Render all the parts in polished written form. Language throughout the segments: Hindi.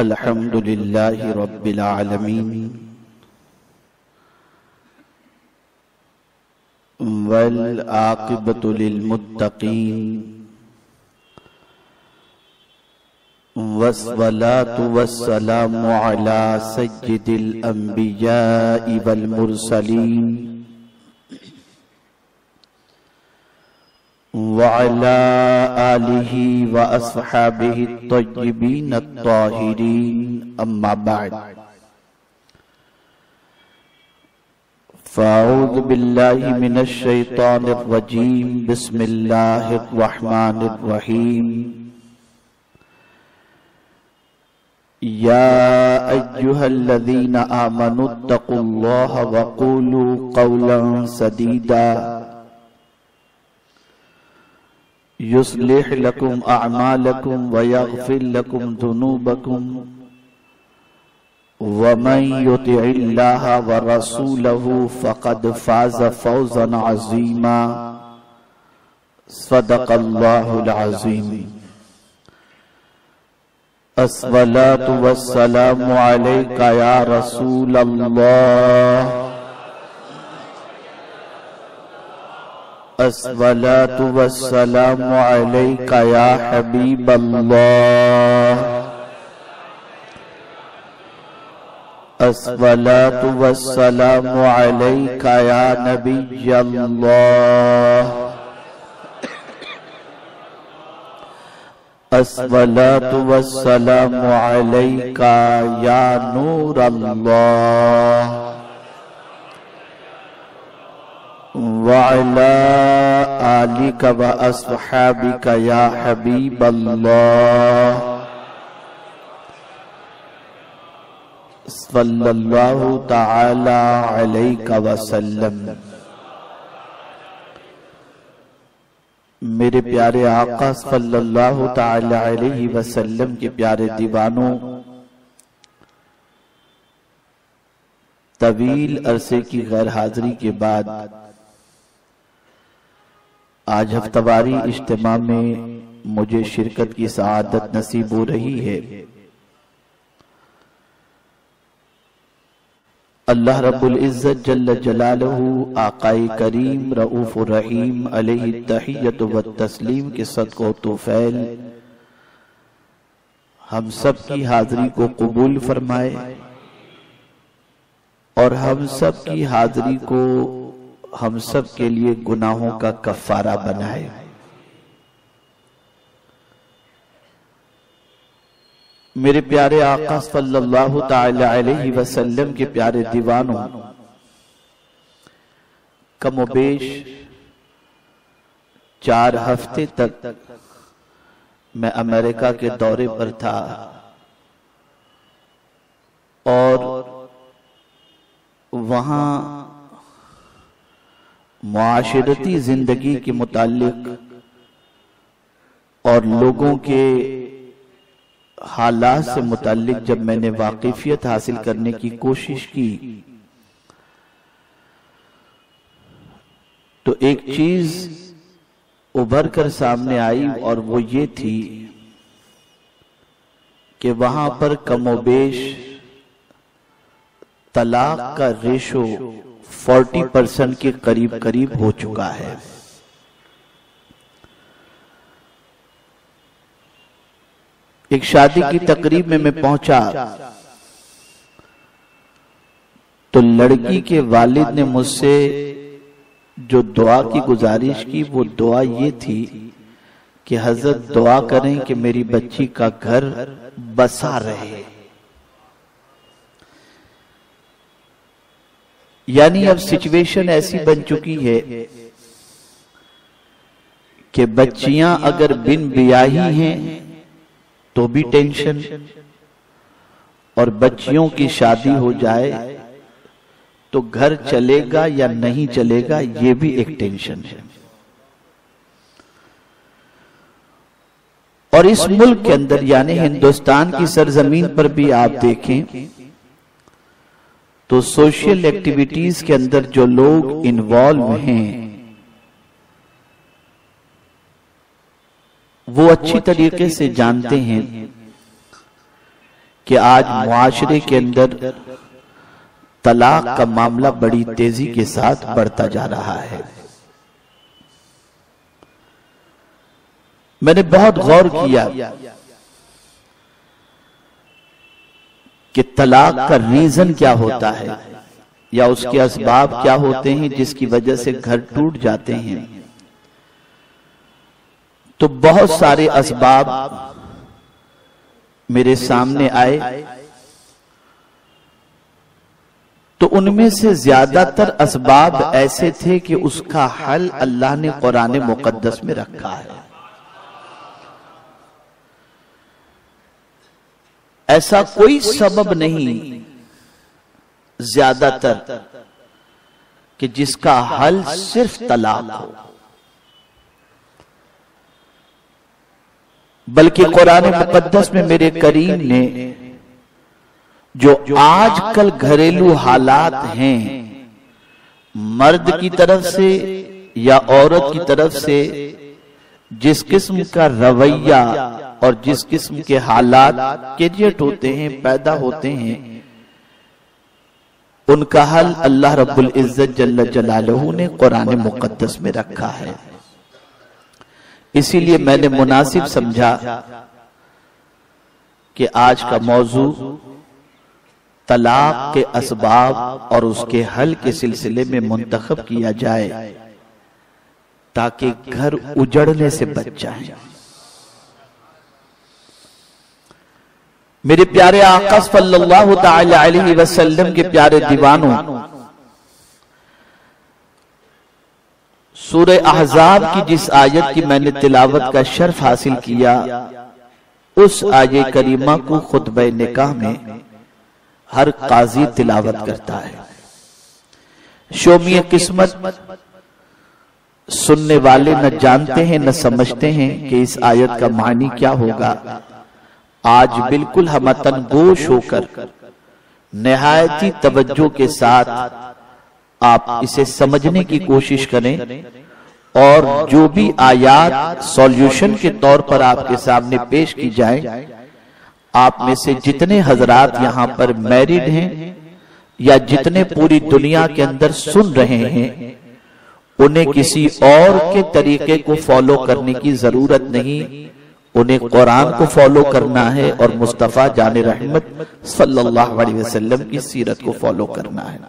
अल्हम्दुलिल्लाहि रब्बिल आलमीन वल आक़िबतु लिल मुत्तक़ीन वस्सलातु वस्सलामु अला सय्यिदिल अंबियाइ वल मुरसलीन वअला आलिही व अस्हाबिही तय्यिबीन अत्ताहिरीन। अम्मा बाद, फ़ाऊज़ु बिल्लाहि मिनश शैतानिर रजीम। बिस्मिल्लाहिर रहमानिर रहीम। या अय्युहल्लज़ीना आमनुत्तक़ुल्लाहा व क़ूलू क़ौलन सदीदा युस्लिह लकुम अअमालकुम व यग़फिर लकुम ज़ुनूबकुम व मन युति'िल्लाहा व रसूलहु फ़क़द फ़ाज़ फ़ौज़न अज़ीमा। सदक़ल्लाहुल अज़ीम। अस्सलातु वस्सलामु अलैका या रसूलल्लाह। अस्सलातु वस्सलामु अलैका या हबीबल्लाह। अस्सलातु वस्सलामु अलैका या नबियल्लाह। अस्सलातु वस्सलामु अलैका या नूरल्लाह। वअला आलिका व अस्हाबिका या हबीबल्लाह। सल्लल्लाहु तआला अलैका व सल्लम। मेरे प्यारे आका सल्लल्लाहु तआला अलैहि वसल्लम के प्यारे दीवानों, तवील अरसे की गैर हाजिरी के बाद आज हफ्तावारी इज्तिमा में मुझे शिरकत की सआदत नसीब हो रही है। अल्लाह रब्बुल इज्जत जल्ल जलालहू आकाए करीम रऊफ रहीम अलैहि तहियत व तस्लीम के सदक़ो तुफैल हम सब की हाज़िरी को कबूल फरमाए और हम सब की हाज़िरी को हम सब के लिए गुनाहों का कफारा बनाए। मेरे प्यारे आका सल्लल्लाहु तआला अलैहि वसल्लम के प्यारे दीवानों, कम व बेश 4 हफ्ते तक मैं अमेरिका के दौरे पर था और वहां माशरती जिंदगी के मुतालिक और लोगों के हालात से मुतालिक जब मैंने वाकिफियत हासिल करने की कोशिश की तो एक चीज उभर कर सामने आई और वो ये थी कि वहां पर कमोबेश तलाक का रेशो 40% के करीब हो चुका है। एक शादी की तकरीब में मैं पहुंचा तो लड़की के वालिद ने मुझसे जो दुआ की गुजारिश की वो दुआ ये थी कि हजरत दुआ करें कि मेरी बच्ची का घर बसा रहे। यानी अब सिचुएशन ऐसी बन चुकी है कि बच्चियां अगर बिन ब्याही हैं तो भी टेंशन और बच्चियों की शादी हो जाए तो घर चलेगा या नहीं चलेगा ये भी एक टेंशन है। और इस मुल्क के अंदर यानी हिंदुस्तान की सरजमीन पर भी आप देखें तो सोशल एक्टिविटीज के अंदर जो लोग इन्वॉल्व हैं वो अच्छी तरीके से जानते हैं कि आज मुआशरे के अंदर तलाक का मामला बड़ी तेजी के साथ बढ़ता जा रहा है। मैंने बहुत गौर किया कि तलाक का रीजन क्या होता है या उसके असबाब क्या होते हैं जिसकी वजह से घर टूट जाते हैं। तो बहुत सारे असबाब मेरे सामने आए, तो उनमें से ज्यादातर असबाब ऐसे थे कि उसका हल अल्लाह ने कुरान मुकद्दस में रखा है। ऐसा कोई सबब नहीं ज्यादातर कि जिसका हल सिर्फ तलाक हो, बल्कि कुरान मुकद्दस में मेरे करीम ने जो आजकल घरेलू हालात हैं मर्द की तरफ से या औरत की तरफ से जिस किस्म का रवैया और जिस किस्म के हालात क्रिएट होते हैं, पैदा होते हैं, उनका हल अल्लाह रब्बुल इज्जत जल्ल जलालहू ने कुरान मुकद्दस में रखा है। इसीलिए मैंने मुनासिब समझा कि आज का मौजू तलाक के असबाब और उसके हल के सिलसिले में मुंतखब किया जाए ताकि घर उजड़ने से बच जाए। मेरे प्यारे आका सल्लल्लाहु ताला अलैहि वसल्लम के प्यारे दीवानों, सूरह अहज़ाब की जिस आयत की मैंने तिलावत का शर्फ हासिल किया, उस आये करीमा को खुतबे निकाह में हर काजी तिलावत करता है। शोमी किस्मत सुनने वाले न जानते हैं न समझते हैं कि इस आयत का मानी क्या होगा। आज बिल्कुल हमतन गोश होकर निहायती तवज्जो के साथ आप इसे समझने की कोशिश करें और जो भी आयात सॉल्यूशन के तौर पर आपके सामने पेश की जाए, आप में से जितने हजरात यहाँ पर मैरिड हैं या जितने पूरी दुनिया के अंदर सुन रहे हैं, उन्हें किसी और के तरीके को फॉलो करने की जरूरत नहीं, उन्हें कुरान को फॉलो करना है और मुस्तफ़ा जाने रहमत सल्लल्लाहु अलैहि वसल्लम की सीरत को फॉलो करना है।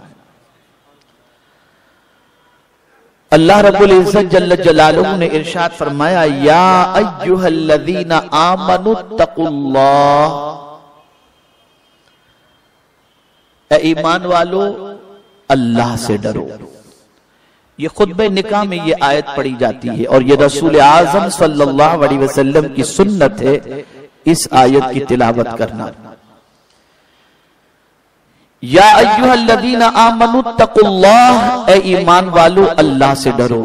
अल्लाह रब्बुल इज्जत जल्ल जलालहू ने इरशाद फरमाया, या अय्युहल्लज़ीना आमनुत्तकुल्लाह, ए ईमान वालो अल्लाह से डरो। ये खुतबे निकाह में ये आयत पढ़ी जाती है और ये रसूल आजम सल्लल्लाहु अलैहि वसल्लम की सुन्नत है इस आयत की तिलावत करना। या अय्युहल्लज़ीना आमनुत्तकुल्लाह, ए ईमान वालो अल्लाह से डरो।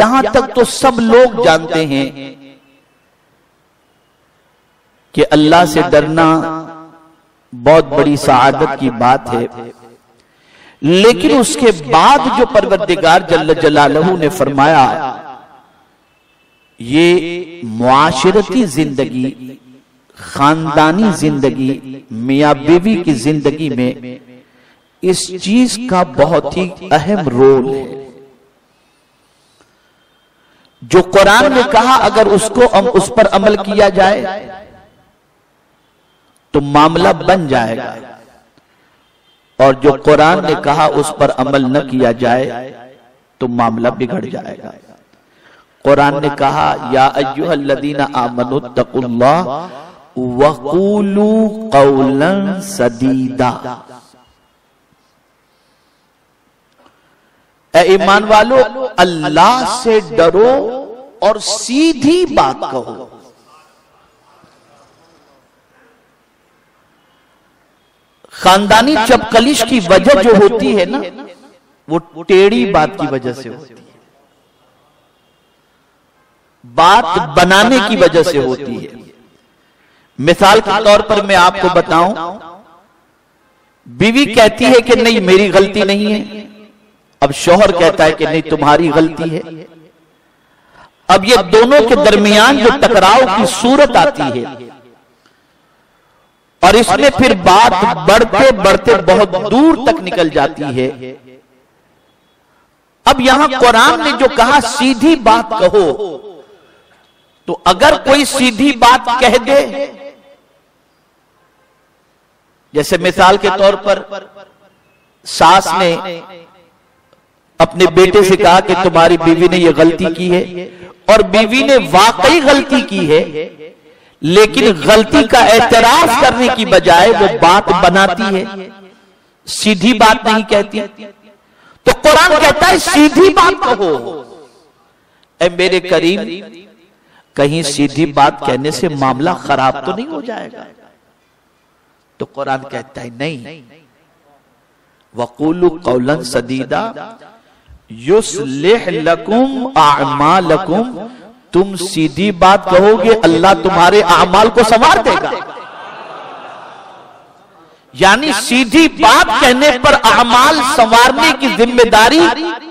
यहां तक तो सब लोग जानते हैं कि अल्लाह से डरना बहुत बड़ी सआदत की बात है, लेकिन उसके बाद जो परवरदिगार जल्ल जलालहू ने फरमाया, ये मुआशरती जिंदगी, खानदानी जिंदगी, मियाँ बीवी की जिंदगी में इस चीज का बहुत ही अहम रोल है। जो कुरान ने कहा अगर उसको उस पर अमल किया जाए तो मामला बन जाएगा, और जो कुरान ने कहा उस पर अमल न किया जाए तो मामला बिगड़ जाएगा। कुरान ने कहा, या अय्युहल्लज़ीना आमनुत्तकुल्लाह वक़ूलू क़ौलन सदीदा, ए ईमान वालो अल्लाह से डरो और सीधी बात कहो। खानदानी चपकलिश की वजह जो होती है ना, वो टेढ़ी बात की वजह से होती है, बात बनाने की वजह से होती है। मिसाल के तौर पर मैं आपको बताऊं, बीवी कहती है कि नहीं मेरी गलती नहीं है, अब शौहर कहता है कि नहीं तुम्हारी गलती है। अब ये दोनों के दरमियान जो टकराव की सूरत आती है और इसमें फिर बात बढ़ते बढ़ते बहुत दूर तक निकल जाती है। अब यहां कुरान ने जो कहा सीधी बात कहो, तो अगर कोई सीधी बात कह दे, जैसे मिसाल के तौर पर सास ने अपने बेटे से कहा कि तुम्हारी बीवी ने यह गलती की है, और बीवी ने वाकई गलती की है, लेकिन गलती का एतराफ करने की बजाय वो बात बनाती है, सीधी बात नहीं कहती। तो कुरान कहता है सीधी बात कहो। ऐ मेरे करीम, कहीं सीधी बात कहने से मामला खराब तो नहीं हो जाएगा? तो कुरान कहता है नहीं, वक़ूलू क़ौलन सदीदा युस्लिह लकुम आमालकुम, तुम सीधी बात कहोगे अल्लाह तुम्हारे आमाल को संवार देगा। यानी सीधी बात कहने पर आमाल संवारने की जिम्मेदारी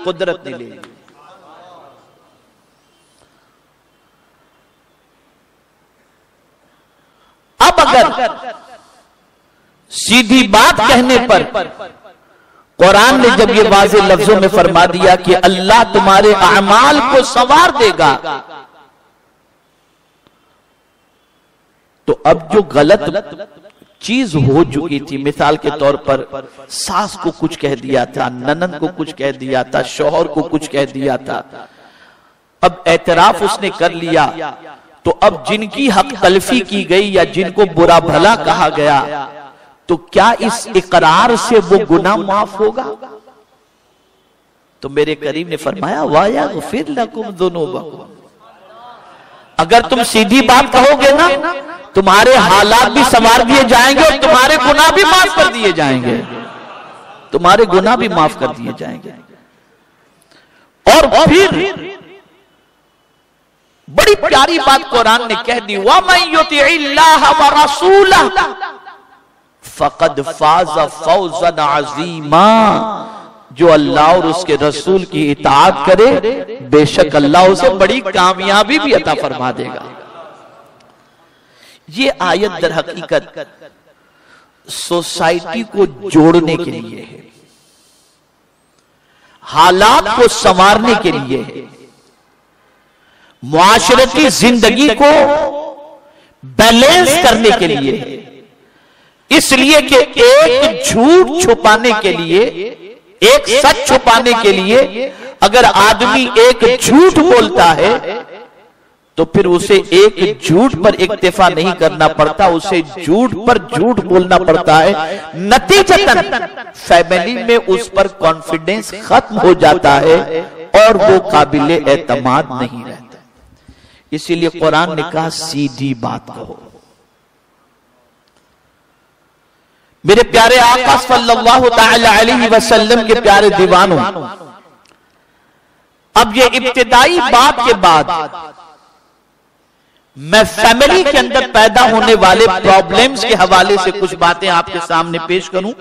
कुदरत ने ली। अब अगर सीधी बात कहने पर कुरान ने जब ये वाज़े लफ्जों में फरमा दिया कि अल्लाह तुम्हारे आमाल को संवार देगा, तो अब जो गलत चीज हो चुकी थी, मिसाल के तौर पर सास को कुछ कह दिया था, ननन को कुछ कह दिया था, शौहर को कुछ कह दिया था, अब एतराफ उसने कर लिया, तो अब जिनकी हक तलफी की गई या जिनको बुरा भला कहा गया, तो क्या इस इकरार से वो गुनाह माफ होगा? तो मेरे करीम ने फरमाया वाया फिर लकुम ज़ुनूबकुम, अगर तुम सीधी बात कहोगे ना, तुम्हारे हालात भी संवार दिए जाएंगे और तुम्हारे गुनाह भी माफ कर दिए जाएंगे, तुम्हारे गुनाह भी माफ कर दिए जाएंगे। और फिर बड़ी प्यारी बात कुरान ने कह दी, वा मैं युतिइल्लाह व रसूलह फकद फाज फौजन अजीमा, जो अल्लाह और उसके रसूल की इताअत करे बेशक अल्लाह उसे बड़ी कामयाबी भी अता फरमा देगा। ये आयत दर हकीकत सोसाइटी को जोड़ने के लिए है, हालात को संवारने के लिए है, मुआशरे की जिंदगी को बैलेंस करने के लिए है, इसलिए कि एक झूठ छुपाने के लिए, एक सच छुपाने के लिए अगर आदमी एक झूठ बोलता है तो फिर उसे एक झूठ पर इक्तिफा नहीं करना पड़ता, उसे झूठ पर झूठ बोलना पड़ता है। नतीजतन फैमिली में उस पर कॉन्फिडेंस खत्म हो जाता है और वो काबिले एतमाद नहीं रहता। इसीलिए कुरान ने कहा सीधी बात कहो। मेरे प्यारे आका सल्लल्लाहु तआला अलैहि वसल्लम के प्यारे दीवानों, अब ये इब्तिदाई बात के बाद मैं फैमिली के अंदर पैदा होने वाले प्रॉब्लम्स के हवाले से कुछ बातें आपके सामने पेश करूं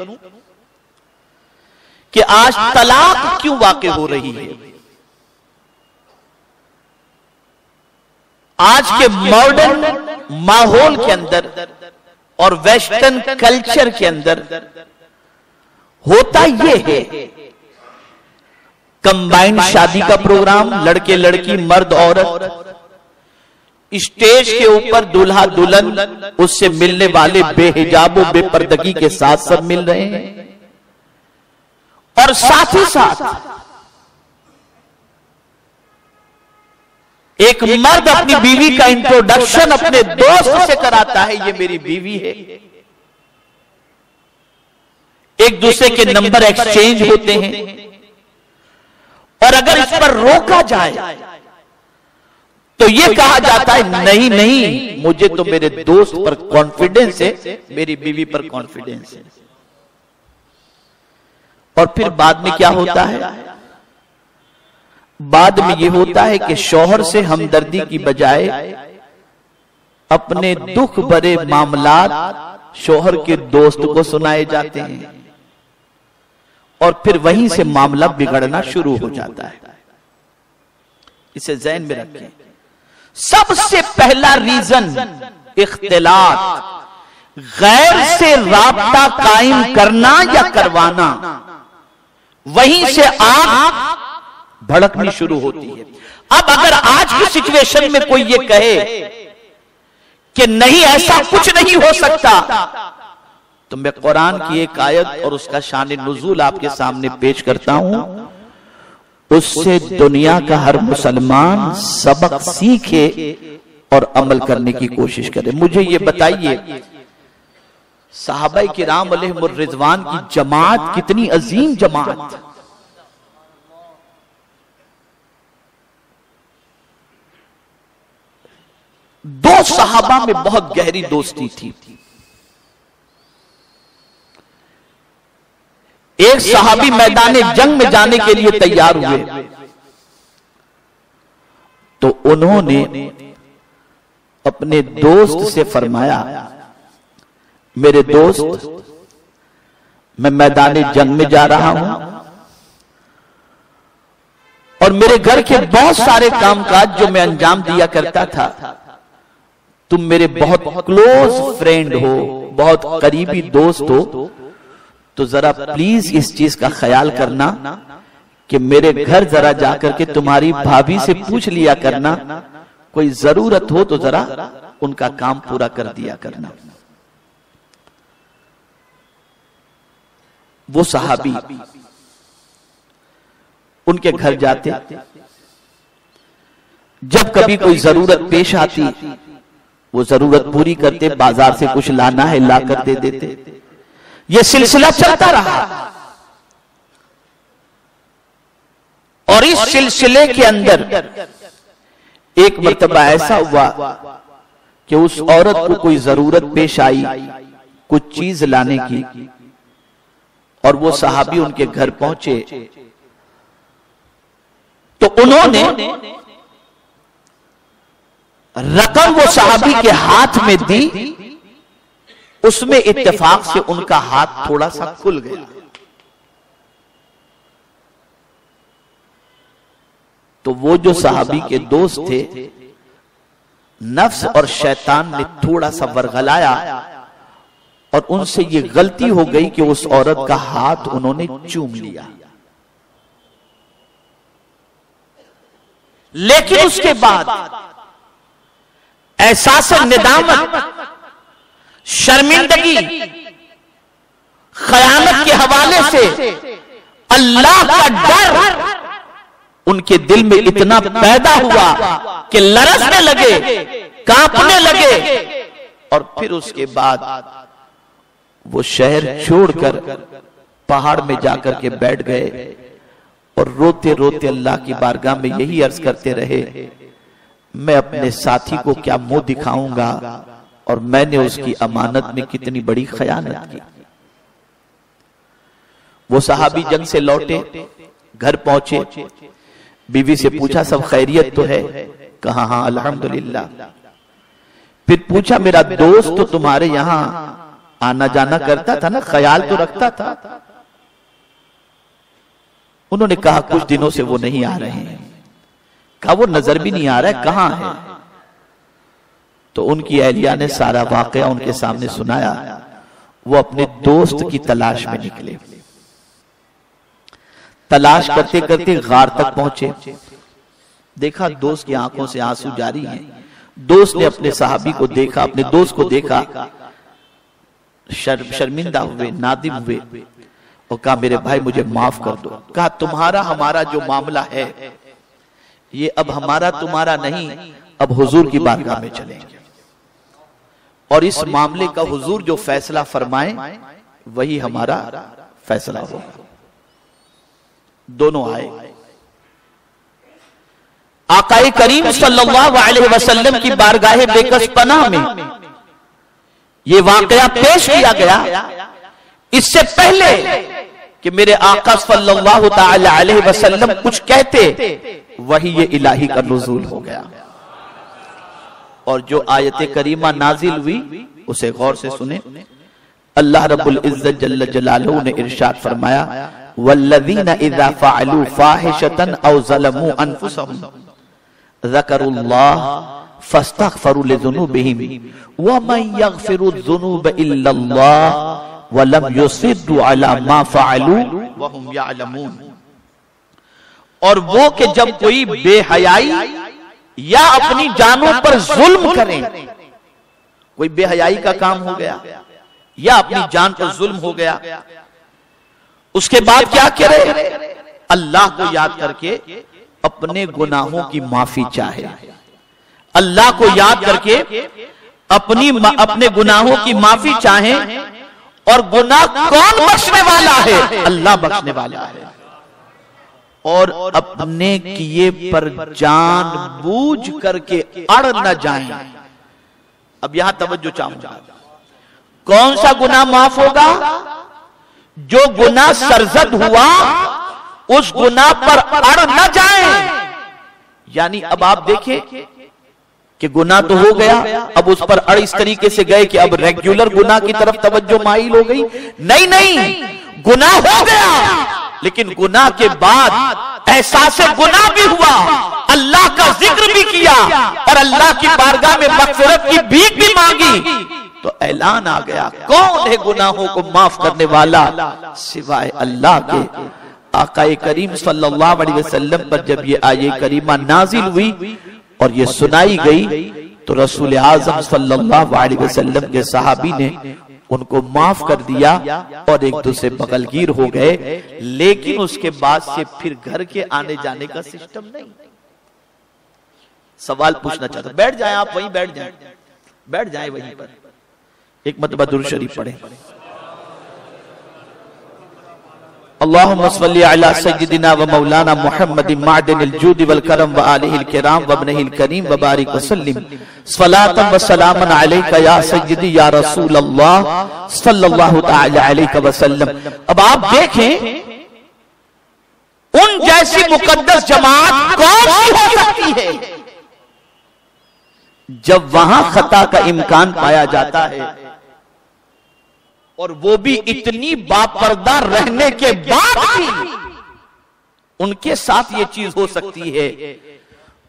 कि आज तलाक क्यों वाक़े हो रही है। आज के मॉडर्न माहौल के अंदर और वेस्टर्न कल्चर के अंदर होता यह है, कंबाइंड शादी का प्रोग्राम, लड़के लड़की, मर्द औरत, स्टेज के ऊपर दूल्हा दुल्हन उससे मिलने वाले बेहिजाबों बेपर्दगी के साथ सब मिल रहे हैं, और साथ ही साथ एक मर्द अपनी बीवी का इंट्रोडक्शन अपने दोस्त से कराता है, ये मेरी बीवी है। एक दूसरे के नंबर एक्सचेंज होते हैं, और अगर इस पर रोका जाए तो ये कहा जाता है नहीं नहीं, मुझे तो मेरे दोस्त पर कॉन्फिडेंस है, मेरी बीवी पर कॉन्फिडेंस है। और फिर बाद में क्या होता है? बाद में यह होता है कि शौहर से हमदर्दी की बजाय अपने दुख भरे मामलात शौहर के दोस्त को सुनाए जाते हैं, और फिर वहीं से मामला बिगड़ना शुरू हो जाता है। इसे ज़हन में रखें। सबसे पहला रीजन इख्तिलात, गैर से राब्ता कायम करना या करवाना, वहीं से आग भड़कनी शुरू होती है। अब अगर आज की सिचुएशन में कोई ये कहे कि नहीं ऐसा कुछ नहीं हो सकता, तो मैं कुरान की एक आयत और उसका शान नुज़ूल आपके सामने पेश करता हूं, उससे दुनिया का हर मुसलमान सबक सीखे और अमल करने की कोशिश करे। मुझे ये बताइए सहाबाए किराम अलैहिमुर रिज़वान की जमात कितनी अजीम जमात, दो सहाबा में बहुत गहरी दोस्ती थी। एक सहाबी मैदान जंग में जाने के लिए तैयार हुए तो उन्होंने अपने दोस्त से फरमाया, मेरे दोस्त मैं मैदान जंग में जा रहा हूं और मेरे घर के बहुत सारे कामकाज जो मैं अंजाम दिया करता था, तुम मेरे बहुत क्लोज फ्रेंड हो, बहुत करीबी दोस्त हो, तो जरा प्लीज इस चीज का ख्याल करना कि मेरे घर जरा जाकर के तुम्हारी भाभी से पूछ लिया करना, कोई जरूरत हो तो जरा उनका काम पूरा कर दिया करना। वो सहाबी उनके घर जाते, जब कभी कोई जरूरत पेश आती वो जरूरत पूरी करते, बाजार से कुछ लाना है ला कर दे देते। ये सिलसिला चलता रहा और इस सिलसिले के अंदर एक मर्तबा ऐसा हुआ कि उस औरत को कोई जरूरत पेश आई कुछ चीज लाने की, और वो सहाबी उनके घर पहुंचे तो उन्होंने रकम वो सहाबी के हाथ में दी, उसमें इत्तेफाक से उनका हाथ थोड़ा सा खुल गया। तो वो जो सहाबी के दोस्त थे, नफ्स और शैतान ने थोड़ा सा वरगलाया और उनसे ये गलती हो गई कि उस औरत का हाथ उन्होंने चूम लिया। लेकिन उसके बाद एहसास-ए-निदामत, शर्मिंदगी, खयानत के हवाले से अल्लाह का डर उनके दिल में इतना पैदा हुआ कि लरसने लगे, कांपने लगे, और फिर उसके बाद वो शहर छोड़कर पहाड़ में जाकर के बैठ गए और रोते रोते अल्लाह की बारगाह में यही अर्ज करते रहे, मैं अपने साथी को क्या मुंह दिखाऊंगा और मैंने उसकी अमानत में कितनी बड़ी खयानत की। वो सहाबी जंग से लौटे, घर पहुंचे, बीवी से पूछा सब खैरियत तो है? कहा हाँ अल्हम्दुलिल्लाह। फिर पूछा मेरा दोस्त तो तुम्हारे यहां आना जाना करता था ना, ख्याल तो रखता था। उन्होंने कहा कुछ दिनों से वो नहीं आ रहे हैं। कहा वो नजर भी नहीं आ रहा है, कहां है? तो उनकी अहलिया ने सारा वाकया उनके सामने सुनाया। वो अपने दोस्त की तलाश में निकले, तलाश करते करते गार तक पहुंचे, देखा दोस्त की आंखों से आंसू जारी हैं। दोस्त ने अपने सहाबी को देखा, अपने दोस्त को देखा, शर्मिंदा हुए, नादिम हुए और कहा मेरे भाई मुझे माफ कर दो। कहा तुम्हारा हमारा जो मामला है ये अब हमारा तुम्हारा नहीं, अब हुजूर की बारगाह में चलेंगे और इस मामले का हुजूर जो फैसला फरमाए वही हमारा फैसला होगा। दोनों आए, आकाए करीम सल्लल्लाहु अलैहि वसल्लम की बारगाहे बेकस पनाह में ये वाकया पेश किया गया। इससे पहले कि मेरे आका सल्लल्लाहु ताला अलैहि वसल्लम कुछ कहते वही ये इलाही का नुज़ूल हो गया और जो आयते करीमा नाजिल हुई उसे गौर से सुने। अल्लाह रब्बुल इज्जत जल्ल जलालहू ने इरशाद फरमाया, वल्लज़ीना इज़ा फ़अलू फ़ाहिशतन औ ज़लमू अनफ़ुसहुम ज़करुल्लाह फस्तगफिरु लिज़ुनूबिहिम व मन यगफिरु ज़ुनूब इल्लल्लाह व लम युसिद्दू अला मा फ़अलू व हुम यअलमून। और वो के जब कोई बेहयाई या अपनी जानों पर जुल्म करें, कोई बेहयाई का काम हो गया या अपनी जान पर जुल्म हो गया, उसके बाद क्या करे? अल्लाह को याद करके अपने गुनाहों की माफी चाहे। अल्लाह को याद करके अपने गुनाहों की माफी चाहे। और गुनाह कौन बख्शने वाला है? अल्लाह बख्शने वाला है। और अपने किए पर जान बूझ करके अड़ न जाए। अब यहां तवज्जो चाहूंगा, कौन सा गुनाह माफ होगा? जो गुनाह सरजद हुआ उस गुनाह पर अड़ न जाए। यानी अब आप देखें कि गुनाह तो हो गया, अब उस पर अड़ इस तरीके से गए कि अब रेगुलर गुनाह की तरफ तवज्जो माइल हो गई। नहीं नहीं, गुनाह हो गया लेकिन गुनाह के बाद एहसास गुनाह भी हुआ, अल्लाह का जिक्र भी किया और अल्लाह की बारगाह में मगफिरत की भीख भी मांगी, तो ऐलान आ गया कौन है गुनाहों को माफ करने वाला सिवाय अल्लाह के। आकाए करीम सल्लल्लाहु अलैहि वसल्लम पर जब ये आये करीमा नाजिल हुई और ये सुनाई गई तो रसूल आजम सल्लल्लाहु अलैहि वसल्लम के सहाबी ने उनको माफ कर दिया और एक दूसरे बगलगीर हो गए। लेकिन उसके बाद से फिर घर के आने जाने का सिस्टम नहीं। सवाल पूछना चाहता, बैठ जाए आप, वहीं बैठ जाए, बैठ जाए वहीं पर, एक मतबा दुरूद शरीफ पढ़े। अल्लाहुम्मा सल्ली अला सय्यिदिना व मौलाना मुहम्मद मादिनिल जूद वल करम व आलिहिल किराम व इब्निहिल करीम व बारिक वसल्लिम सलातन व सलामन अलैका या सय्यिदी या रसूल अल्लाह सल्लल्लाहु तआला अलैहि वसल्लम। अब आप देखें उन जैसी मुकद्दस जमात कौन सी हो सकती है जब वहां खता का इम्कान पाया जाता है और वो भी इतनी बापर्दा रहने के बाद भी उनके साथ ये चीज हो सकती है।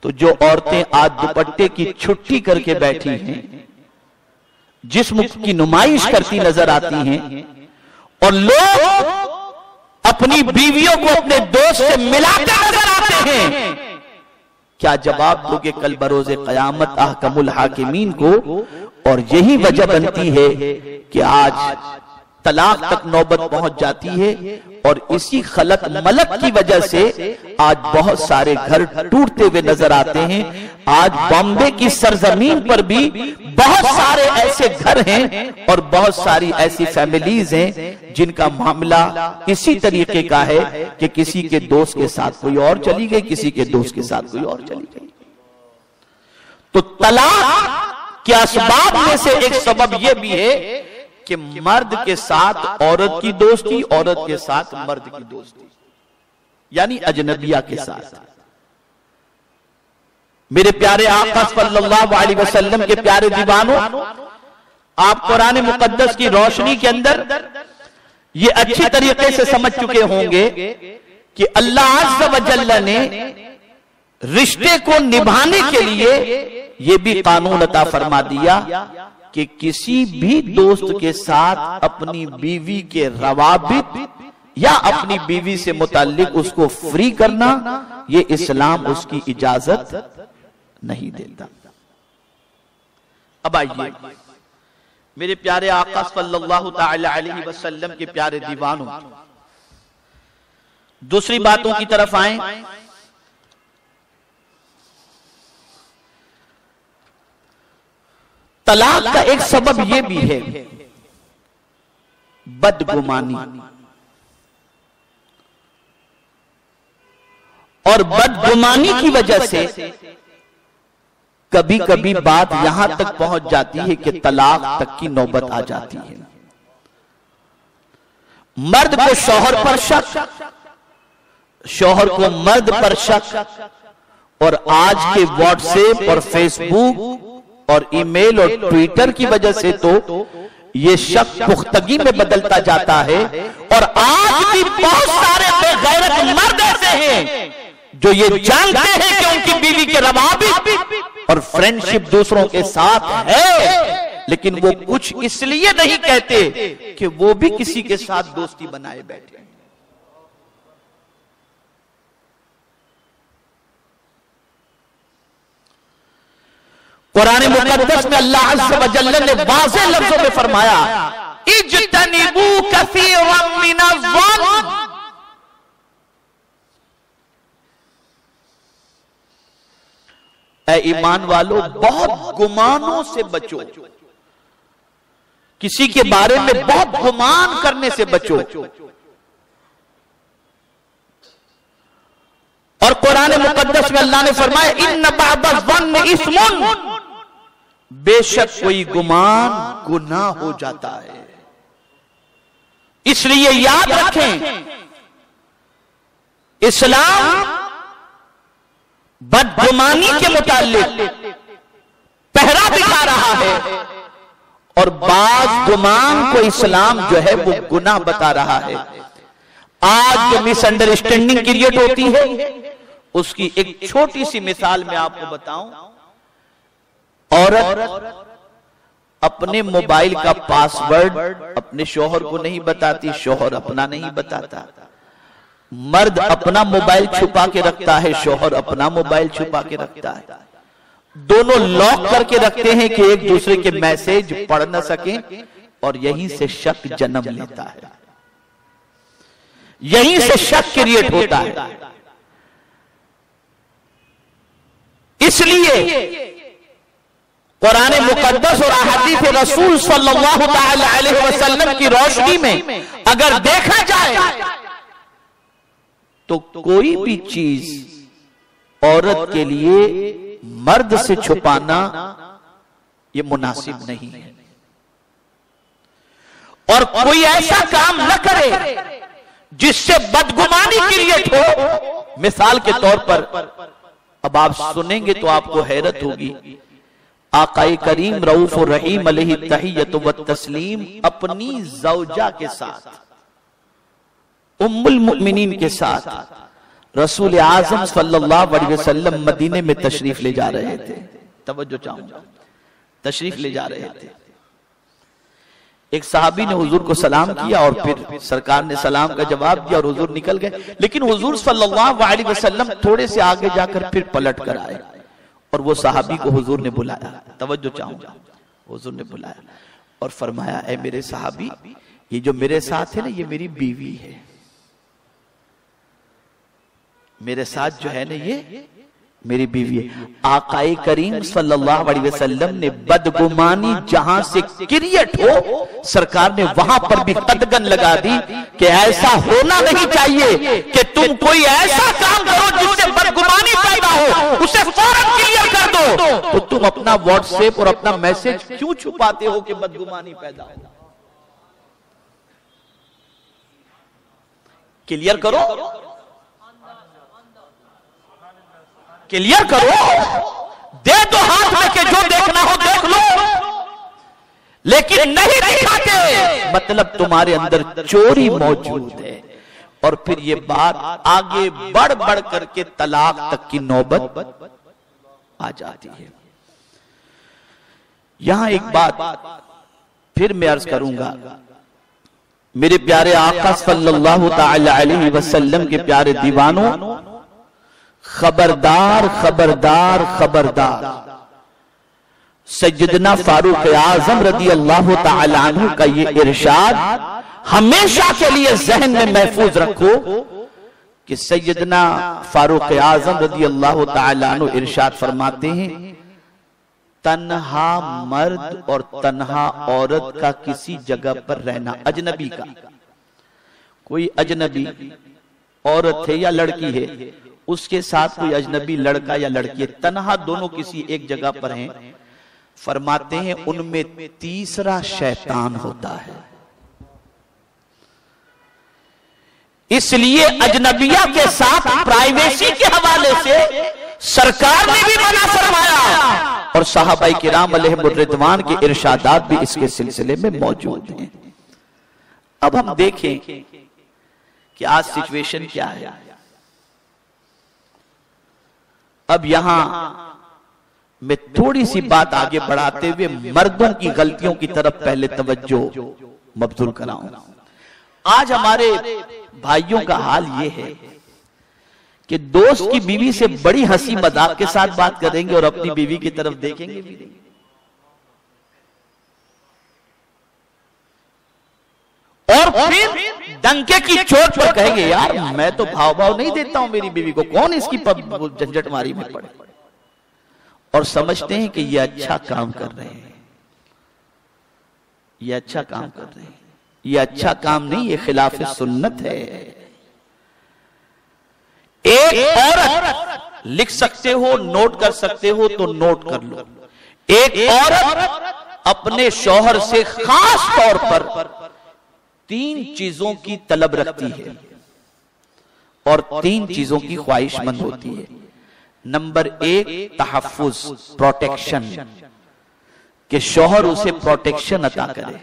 तो जो औरतें आज दुपट्टे की छुट्टी करके बैठी हैं, जिस्म की नुमाइश करती नजर आती हैं और लोग अपनी बीवियों को अपने दोस्त से मिलाते नजर आते हैं, क्या जवाब दोगे कल बरोज़े क़यामत अहकमुल हाकिमीन को? और यही वजह बनती है कि आज तलाक तक नौबत पहुंच जाती है और इसी खलत मलक की वजह से आज बहुत सारे घर टूटते हुए नजर आते हैं। आज बॉम्बे की सरजमीन पर भी बहुत सारे ऐसे घर हैं और बहुत सारी ऐसी फैमिलीज हैं जिनका मामला इसी तरीके का है कि किसी के दोस्त के साथ कोई और चली गई, किसी के दोस्त के साथ कोई और चली गई। तो तलाक के असबाब में से एक सबब यह भी है कि मर्द के साथ औरत की दोस्ती, औरत के साथ मर्द की दोस्ती, यानी अजनबिया के साथ। मेरे प्यारे आका सल्लल्लाहु अलैहि वसल्लम के प्यारे दीवानों, आप कुरान मुकद्दस की रोशनी के अंदर ये अच्छी तरीके से समझ चुके होंगे कि अल्लाह अज़्ज़ा व जल्ला ने रिश्ते को निभाने के लिए ये भी कानून अता फरमा दिया कि किसी भी दोस्त के साथ अपनी बीवी के रवाबित या अपनी बीवी से मुताल्लिक उसको फ्री करना, ये इस्लाम उसकी इजाजत नहीं देता। अब आइए मेरे प्यारे आका सल्लल्लाहु तआला अलैहि वसल्लम के प्यारे दीवानों, दूसरी बातों की तरफ आए। तलाक का एक सबब यह भी है बदगुमानी। और बदगुमानी की वजह से कभी कभी बात यहां तक पहुंच जाती है कि तलाक तक की नौबत आ जाती है। मर्द को शौहर पर शक, शौहर को मर्द पर शक। और आज के व्हाट्सएप और फेसबुक और ईमेल और ट्विटर की वजह से तो ये शक पुख्तगी में बदलता जाता है। और आज भी बहुत सारे बेगैरत मर्द ऐसे हैं जो ये जानते हैं कि उनकी बीवी के रवाबित और फ्रेंडशिप दूसरों के साथ है, लेकिन वो कुछ इसलिए नहीं कहते कि वो भी किसी के साथ दोस्ती बनाए बैठे। कुरान मुकद्दस में अल्लाह अज़्ज़ा व जल्ल ने वाज़ेह लफ्जों में फरमाया, इज्तनिबू कसीरम मिनज़्ज़न्न, ऐ ईमान वालों बहुत गुमानों से बचो, किसी के बारे में बहुत गुमान करने से बचो। और कुरान मुकद्दस में अल्लाह ने फरमाया, इन्न बअज़ज़न्न इस्मुन, बेशक कोई गुमान गुनाह हो जाता है। इसलिए याद रखें, इस्लाम बदगुमानी के मुताल्लिक पहरा दिखा रहा है और बाज गुमान को इस्लाम जो है वो गुनाह बता रहा है। आज जो मिसअंडरस्टैंडिंग क्रिएट होती है उसकी एक छोटी सी मिसाल मैं आपको बताऊं। औरत अपने मोबाइल का पासवर्ड अपने शौहर को नहीं बताती, शौहर अपना नहीं बताता। मर्द अपना मोबाइल छुपा के रखता है, शौहर अपना मोबाइल छुपा के रखता है। दोनों लॉक करके रखते हैं कि एक दूसरे के मैसेज पढ़ ना सके, और यहीं से शक जन्म लेता है, यहीं से शक क्रिएट होता है। इसलिए कुरान मुकद्दस और अहादीस रसूल सल्लल्लाहु तआला अलैहि वसल्लम की रोशनी में अगर देखा जाए तो कोई भी चीज औरत के लिए मर्द से छुपाना ये मुनासिब नहीं है, और कोई ऐसा काम न करे जिससे बदगुमानी क्रिएट हो। मिसाल के तौर पर अब आप सुनेंगे तो आपको हैरत होगी। आकाए करीम रऊफ और रहीम अलैहि तहियत व तस्लीम अपनी ज़ौजा के साथ, उम्मुल मुमिनीन के साथ रसूल आज़म सल्लल्लाहु अलैहि वसल्लम मदीने में तशरीफ ले जा रहे थे। तवज्जो चाहूंगा, तशरीफ ले जा रहे थे। एक सहाबी ने हुजूर को सलाम किया और फिर सरकार ने सलाम का जवाब दिया और हुजूर निकल गए। लेकिन हुजूर सल्लल्लाहु अलैहि वसल्लम थोड़े से आगे जाकर फिर पलट कर आए और वो सहाबी को हुजूर ने बुलाया। तवज्जो चाहूंगा, हुजूर ने बुलाया और फरमाया, ऐ मेरे सहाबी, ये जो मेरे साथ है ना, ये मेरी बीवी है। मेरे साथ जो है ना, ये मेरी बीवी है। आकाए करीम सल्लल्लाहु अलैहि वसल्लम ने बदगुमानी जहां से क्रिएट हो, सरकार ने वहां पर भी कदगन लगा दी कि ऐसा होना नहीं चाहिए कि तुम कोई ऐसा काम करो जिससे बदगुमानी पैदा हो, उसे फौरन क्लियर कर दो। तो तुम अपना व्हाट्सएप और अपना मैसेज क्यों छुपाते हो कि बदगुमानी पैदा हो? क्लियर करो, क्लियर करो, दे दो हाथ में के जो देखना हो देख लो। लेकिन नहीं दिखाते, मतलब तुम्हारे अंदर चोरी मौजूद है। और फिर ये बात आगे बढ़ बढ़ करके तलाक तक की नौबत आ जाती है। यहां एक बात फिर मैं अर्ज करूंगा। मेरे प्यारे आका सल्लल्लाहु तआला अलैहि वसल्लम के प्यारे दीवानों, खबरदार खबरदार खबरदार, सय्यदना फारूक आजम रदी अल्लाह तआला अन्हु का ये इरशाद हमेशा के लिए जहन में महफूज रखो कि सय्यदना फारूक आजम रदी अल्लाह तआला अन्हु इरशाद फरमाते हैं, तन्हा मर्द और तन्हा औरत का किसी जगह पर रहना, अजनबी का, कोई अजनबी औरत है या लड़की है, उसके साथ कोई अजनबी लड़का या लड़की है, तन्हा दोनों किसी एक जगह पर हैं, फरमाते हैं उनमें तीसरा शैतान होता है। इसलिए अजनबिया के साथ प्राइवेसी के हवाले से सरकार ने भी मना फरमाया और सहाबाए किराम अलैहिमुर रिदवान के इरशादात भी इसके सिलसिले में मौजूद हैं। अब हम देखें कि आज सिचुएशन क्या है। अब यहां मैं थोड़ी सी बात आगे बढ़ाते हुए मर्दों की गलतियों की तरफ पहले तवज्जो मबजूल कराऊं। आज हमारे भाइयों का हाल ये है कि दोस्त की बीवी से बड़ी हंसी मजाक के साथ बात करेंगे और अपनी बीवी की तरफ देखेंगे। और फिर डंके की चोट पर कहेंगे, यार मैं तो भाव भाव नहीं देता हूं मेरी बीवी को, कौन इसकी झंझट मारी में पड़े। और समझते हैं कि यह अच्छा काम कर रहे हैं, यह अच्छा काम कर रहे हैं। यह अच्छा काम नहीं, ये खिलाफ सुन्नत है। एक औरत लिख सकते हो, नोट कर सकते हो तो नोट कर लो। एक औरत अपने शौहर से खास तौर पर 3 चीजों की तलब रखती है और 3 चीजों की ख्वाहिशमंद होती है। नंबर 1 तहफ्फुज़, प्रोटेक्शन, कि शौहर उसे प्रोटेक्शन अता करे।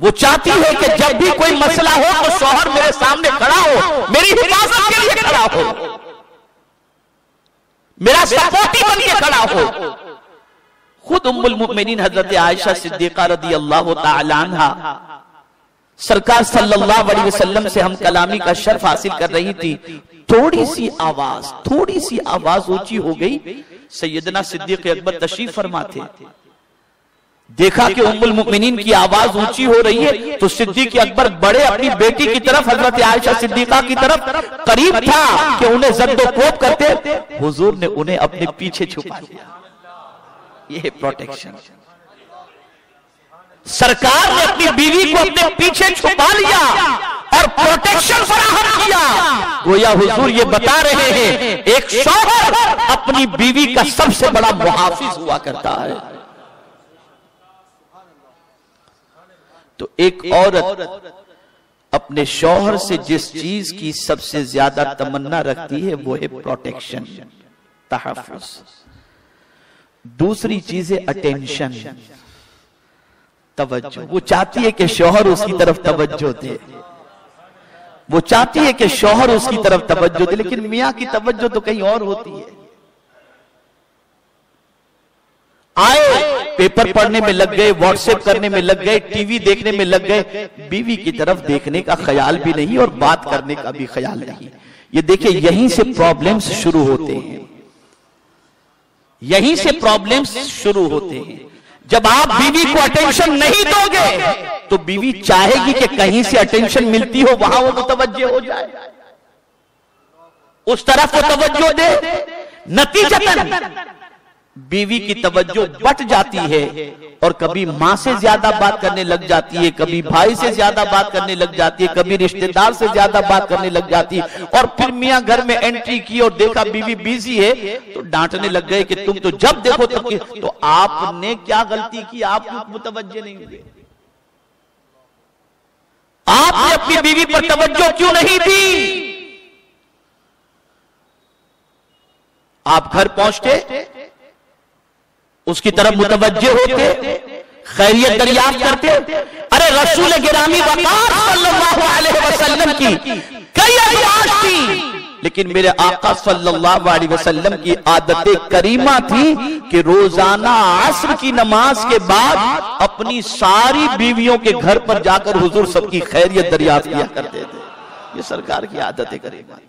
वो चाहती है कि जब भी कोई मसला हो तो शौहर मेरे सामने खड़ा हो, मेरी हिफाजत के लिए खड़ा हो, मेरा सपोर्टी बन के खड़ा हो। खुद उम्मुल मुमिनीन हजरत आयशा सिद्दीक़ा रज़ियल्लाहु ताला अन्हा सरकार सल्लल्लाहु अलैहि वसल्लम से हम कलामी का शर्फ हासिल कर रही थी। थोड़ी सी आवाज ऊंची हो गई। सैयदना सिद्दीक़ अकबर तशरीफ फरमा थे, देखा कि उम्मुल मुमिनीन की आवाज ऊंची हो रही है तो सिद्दीक़ अकबर बड़े अपनी बेटी की तरफ, हजरत आयशा सिद्दीक़ा की तरफ करीब था कि उन्हें ज़द्दोज़ोहद करते हुजूर ने उन्हें अपने पीछे छुपा लिया। यह प्रोटेक्शन, सरकार ने अपनी बीवी को अपने पीछे छुपा लिया और प्रोटेक्शन फराहम किया। गोया हुजूर ये बता रहे हैं एक शौहर अपनी बीवी का सबसे बड़ा मुहाफिज हुआ करता है। तो एक औरत अपने शौहर से जिस चीज की सबसे ज्यादा तमन्ना रखती है वो है प्रोटेक्शन, तहफ्फुज़। दूसरी चीज है अटेंशन, तवज्जो। वो चाहती है कि शौहर उसकी तरफ तवज्जो दे, वो चाहती है कि शौहर उसकी तरफ तवज्जो दे, लेकिन मियां की तवज्जो तो कहीं और होती है। आए पेपर पढ़ने में लग गए, व्हाट्सएप करने में लग गए, टीवी देखने में लग गए, बीवी की तरफ देखने का ख्याल भी नहीं और बात करने का भी ख्याल नहीं। ये देखिए यहीं से प्रॉब्लम्स शुरू होते हैं, यहीं से प्रॉब्लम्स शुरू होते हैं। जब आप बीवी को अटेंशन नहीं दोगे तो बीवी चाहेगी कि कहीं से अटेंशन मिलती हो वहां वो मुतवज्जे हो जाए, उस तरफ वो तवज्जो दे। नतीजतन बीवी की तवज्जो बट जाती है और कभी मां से ज्यादा बात करने लग जाती है, कभी भाई से ज्यादा बात करने लग जाती है, कभी रिश्तेदार से ज्यादा बात करने लग जाती है। और फिर मियां घर में एंट्री की और देखा बीवी बिजी है तो डांटने लग गए कि तुम तो जब देखो तब तो आपने क्या गलती की, आप मुतवज्जे नहीं हुए, आपने अपनी बीवी पर तवज्जो क्यों नहीं दी। आप घर पहुंचते, उसकी तरफ मुतवज्जे होते, खैरियत दरियाफ्त करते। अरे रसूल गिरामी वक़ार सल्लल्लाहु अलैहि वसल्लम की कई आदत थी, लेकिन मेरे आका सल्लल्लाहु अलैहि वसल्लम की आदत करीमा थी कि रोजाना असर की नमाज के बाद अपनी सारी बीवियों के घर पर जाकर हुजूर सबकी खैरियत दरियाफ्त किया करते थे। ये सरकार की आदत करीमा थी।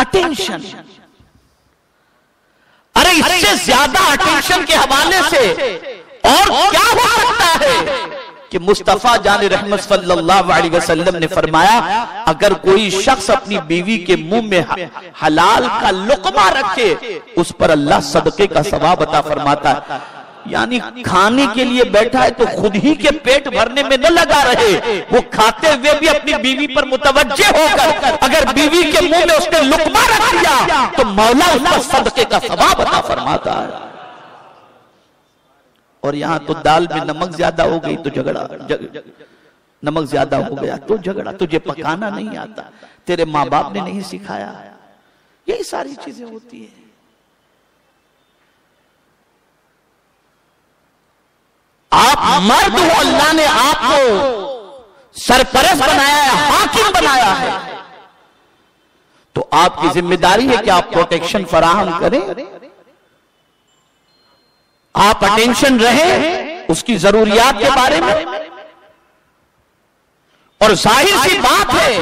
अटेंशन, अरे इससे ज्यादा अटेंशन के हवाले से और क्या हो सकता है कि मुस्तफ़ा जाने रहमत सल्लल्लाहु अलैहि वसल्लम ने फरमाया, अगर कोई शख्स अपनी बीवी के मुंह में हलाल का लुकमा रखे उस पर अल्लाह सदके का सवाब अता फरमाता है। यानी खाने के लिए बैठा है तो खुद ही के पेट भरने में न लगा रहे, वो खाते हुए भी अपनी बीवी पर मुतवज्जे होकर अगर बीवी के मुंह में उसने लुकमा रख दिया तो मौला उसका सदके का सवाब अता फरमाता है। और यहां तो दाल में नमक ज्यादा हो गई तो झगड़ा, नमक ज्यादा हो गया तो झगड़ा, तुझे पकाना नहीं आता, तेरे माँ बाप ने नहीं सिखाया, यही सारी चीजें होती है। आप मर्द हो, अल्लाह ने आपको सरपरस्त बनाया है, हाकिम बनाया है, तो आपकी जिम्मेदारी है कि आप प्रोटेक्शन फराहम करें, आप अटेंशन रहें उसकी जरूरियात के बारे में। और जाहिर सी बात है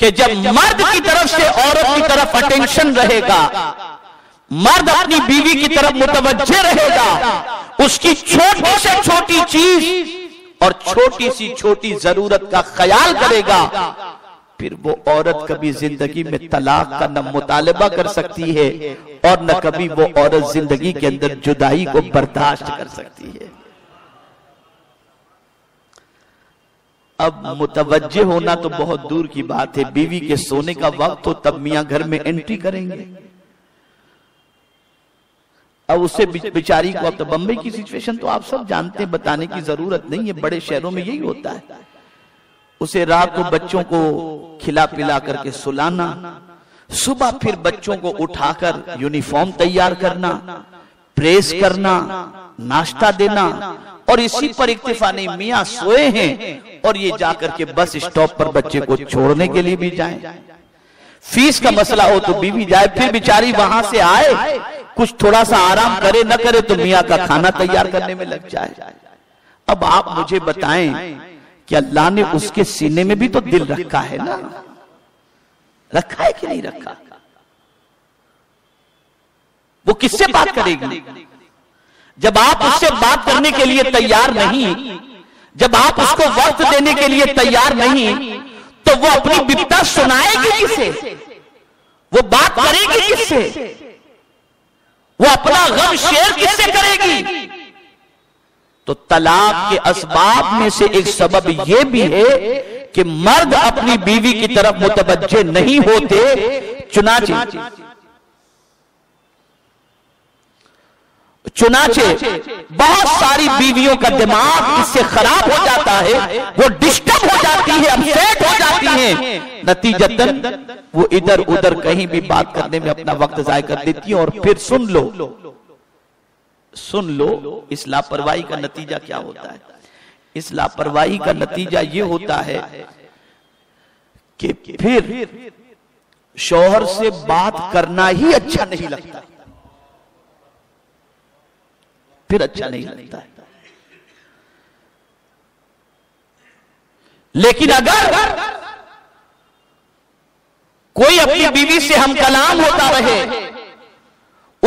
कि जब मर्द की तरफ से औरत की तरफ अटेंशन रहेगा, मर्द अपनी बीवी की तरफ मुतवज्जे रहेगा, उसकी छोटी से छोटी चीज और छोटी सी छोटी जरूरत का ख्याल करेगा, फिर वो औरत कभी जिंदगी में तलाक का न मुतालबा कर सकती है और न कभी वो औरत जिंदगी के अंदर जुदाई को बर्दाश्त कर सकती है। अब मुतवज्जे होना तो बहुत दूर की बात है, बीवी के सोने का वक्त हो तब मियां घर में एंट्री करेंगे। अब उससे बिचारी को, अब तो बंबई की सिचुएशन तो आप सब जानते हैं, बताने की जरूरत नहीं है, बड़े शहरों में यही होता है। उसे रात को बच्चों को खिला पिला करके सुलाना, सुबह फिर बच्चों को उठाकर यूनिफॉर्म तैयार करना, प्रेस करना, नाश्ता देना, और इसी पर इक्तिफा नहीं। मियां सोए हैं और ये जाकर के बस स्टॉप पर बच्चे को छोड़ने के लिए भी जाएं, फीस का मसला हो तो बीवी जाए, फिर बिचारी वहां से आए कुछ थोड़ा सा आराम करे न करे तो मियां का खाना तैयार करने में लग जाए। अब आप मुझे बताएं कि अल्लाह ने उसके सीने में भी तो दिल रखा है ना, रखा है कि नहीं रखा? वो किससे बात करेगी जब आप उससे बात करने के लिए तैयार नहीं, जब आप उसको वक्त देने के लिए तैयार नहीं, तो वो अपनी बिपता सुनाएगी किसे, वो बात करेगी किससे, वो अपना गम शेयर किससे करेगी? तो तलाक के असबाब में से एक सबब यह भी है कि मर्द अपनी बीवी की तरफ मुतवज्जे नहीं होते। चुनाचे बहुत सारी बीवियों का दिमाग इससे खराब हो जाता है, वो डिस्टर्ब हो जाती है, अपसेट हो जाती है, नतीजतन वो इधर उधर कहीं भी बात करने में अपना वक्त जाया कर देती है। और फिर सुन लो इस लापरवाही का नतीजा क्या होता है। इस लापरवाही का नतीजा ये होता है कि फिर शौहर से बात करना ही अच्छा नहीं लगता, फिर अच्छा नहीं लगता है। लेकिन अगर कोई अपनी बीवी से हम कलाम होता रहे,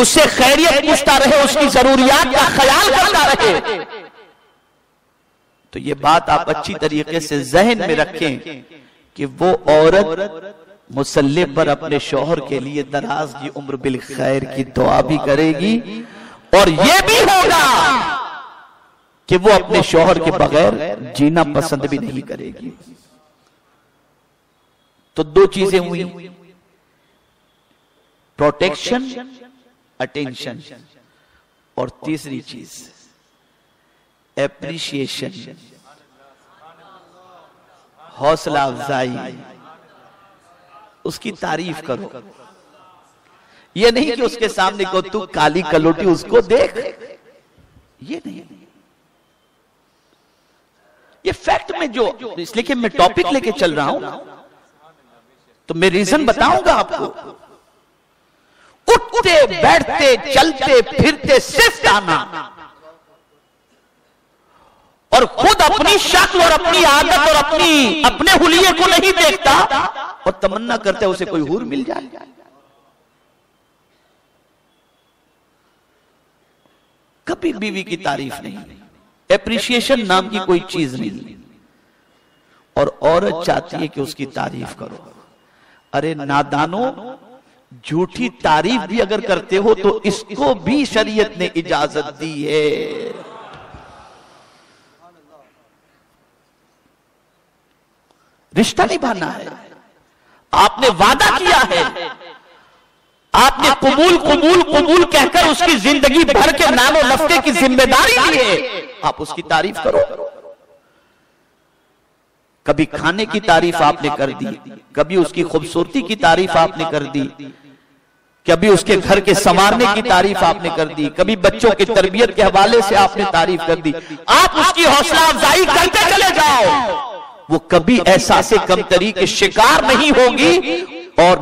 उससे खैरियत पूछता रहे, उसकी जरूरियात का ख्याल करता रहे, तो ये बात आप अच्छी तरीके से जहन में रखें कि वो औरत मुसल्ले पर अपने शौहर के लिए दराज की उम्र बिल खैर की दुआ भी करेगी, और ये भी होगा कि वो अपने शौहर के बगैर जीना पसंद भी नहीं करेगी। तो दो चीजें हुई, प्रोटेक्शन, अटेंशन, और तीसरी चीज एप्रिशिएशन, हौसला अफजाई, उसकी तारीफ करो। ये नहीं कि उसके सामने को तू काली कलोटी उसको देख, ये नहीं। ये फैक्ट में जो, इसलिए कि मैं टॉपिक लेके चल रहा हूं तो मैं रीजन बताऊंगा आपको। उठते बैठते चलते फिरते सिर्फ आना, और खुद अपनी शक्ल और अपनी आदत और अपने हुलिये को नहीं देखता और तमन्ना करते उसे कोई हूर मिल जाए। कभी बीवी की तारीफ नहीं, एप्रिशिएशन नाम की कोई चीज नहीं। और औरत चाहती है कि उसकी तारीफ करो। अरे नादानों, झूठी तारीफ भी अगर करते हो तो इसको भी शरीयत ने इजाजत दी है। रिश्ता निभाना है, आपने वादा किया है, आपने कबूल कबूल कबूल कहकर उसकी जिंदगी भर के नामो नफ्ते की जिम्मेदारी ली है, आप उसकी तारीफ करो। कभी खाने की तारीफ आपने कर दी, कभी उसकी खूबसूरती की तारीफ आपने कर दी, कभी उसके घर के संवारने की तारीफ आपने कर दी, कभी बच्चों की तरबियत के हवाले से आपने तारीफ कर दी। आप उसकी हौसला अफजाई करते चले जाओ, वो कभी एहसास कमतरी के शिकार नहीं होगी और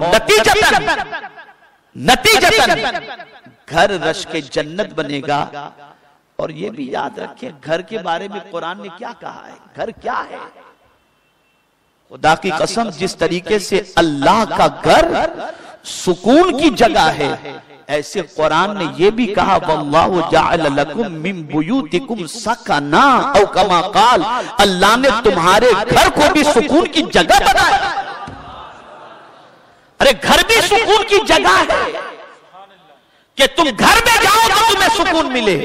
नतीजतन घर रश के जन्नत बनेगा। और ये भी याद रखें, घर के बारे में कुरान ने क्या कहा है, घर क्या है। खुदा की कसम, जिस तरीके से अल्लाह का घर सुकून की जगह है, ऐसे कुरान ने ये भी कहा वल्लाहु जअल लकुम मिन बुयूतिकुम सकना औ कमा काल, अल्लाह ने तुम्हारे घर को भी सुकून की जगह बनाया। अरे घर भी सुकून की जगह है कि तुम घर में जाओ तो तुम्हें सुकून मिले।